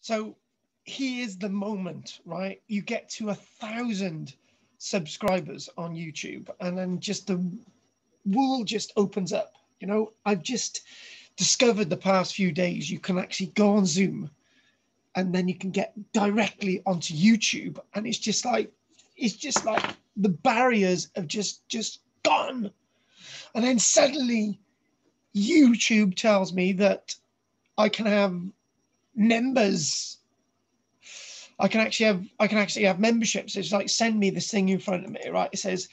So here is the moment, right? You get to 1,000 subscribers on YouTube, and then just the world just opens up. You know, I've just discovered the past few days, you can actually go on Zoom and then you can get directly onto YouTube. And it's just like the barriers have just gone. And then suddenly YouTube tells me that I can have members. I can actually have memberships. It's like, send me this thing in front of me, right? It says,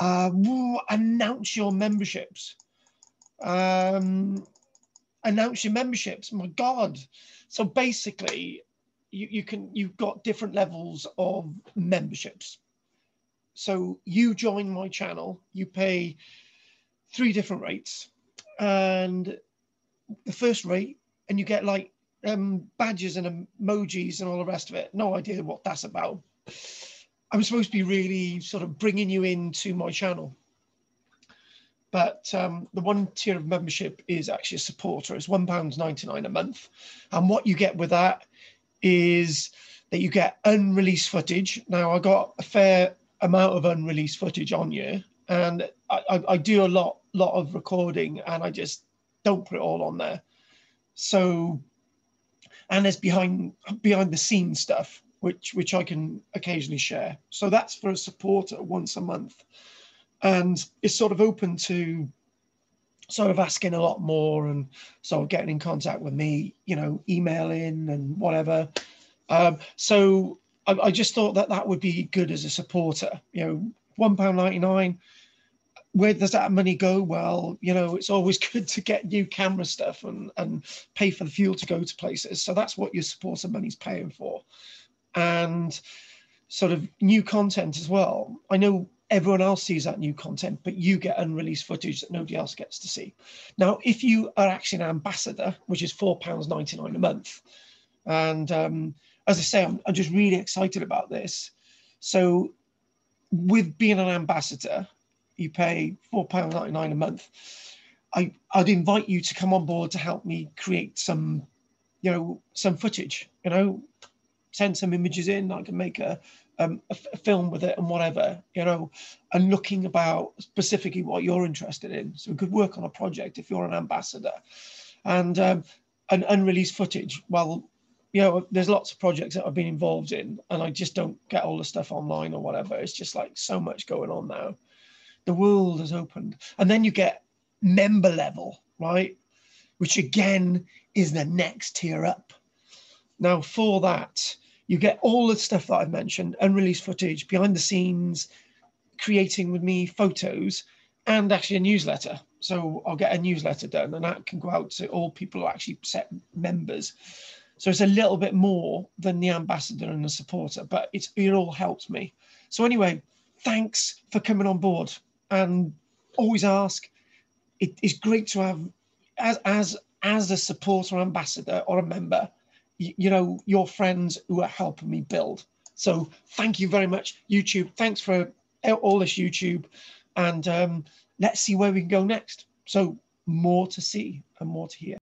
announce your memberships. Announce your memberships. My God. So basically you've got different levels of memberships. So you join my channel, you pay 3 different rates, and the first rate, and you get like badges and emojis and all the rest of it. No idea what that's about. I was supposed to be really sort of bringing you into my channel. But the one tier of membership is actually a supporter. It's £1.99 a month. And what you get with that is that you get unreleased footage. Now, I got a fair amount of unreleased footage on here, and I do a lot of recording, and I just don't put it all on there. So, and there's behind the scenes stuff, which I can occasionally share. So that's for a supporter once a month. And it's sort of open to sort of asking a lot more and sort of getting in contact with me, you know, emailing and whatever. So I just thought that would be good as a supporter. You know, £1.99, where does that money go? Well, you know, it's always good to get new camera stuff and pay for the fuel to go to places. So that's what your supporter money's paying for. And sort of new content as well. I know everyone else sees that new content, but you get unreleased footage that nobody else gets to see. Now, if you are actually an ambassador, which is £4.99 a month, and as I say, I'm just really excited about this. So with being an ambassador, you pay £4.99 a month. I'd invite you to come on board to help me create some, you know, some footage, you know, send some images in. I can make a film with it and whatever, you know, and looking about specifically what you're interested in. So we could work on a project if you're an ambassador. And an unreleased footage. Well, you know, there's lots of projects that I've been involved in, and I just don't get all the stuff online or whatever. It's just like so much going on now. The world has opened. And then you get member level, right? Which again is the next tier up. Now for that, you get all the stuff that I've mentioned, unreleased footage, behind the scenes, creating with me, photos, and actually a newsletter. So I'll get a newsletter done, and that can go out to all people who actually set members. So it's a little bit more than the ambassador and the supporter, but it all helps me. So anyway, thanks for coming on board, and always ask. It's great to have, as a supporter, ambassador, or a member, you know, your friends who are helping me build. So thank you very much, YouTube. Thanks for all this, YouTube. And let's see where we can go next. So more to see and more to hear.